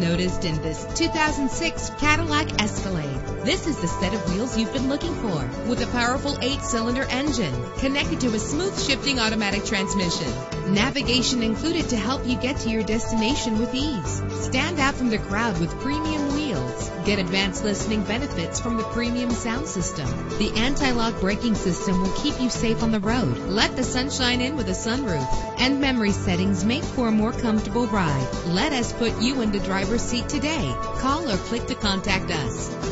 noticed in this 2006 Cadillac Escalade. This is the set of wheels you've been looking for, with a powerful 8-cylinder engine connected to a smooth shifting automatic transmission. Navigation included to help you get to your destination with ease. Stand out from the crowd with premium wheels. Get advanced listening benefits from the premium sound system. The anti-lock braking system will keep you safe on the road. Let the sunshine in with a sunroof. And memory settings make for a more comfortable ride. Let us put you in the driver's seat today. Call or click to contact us.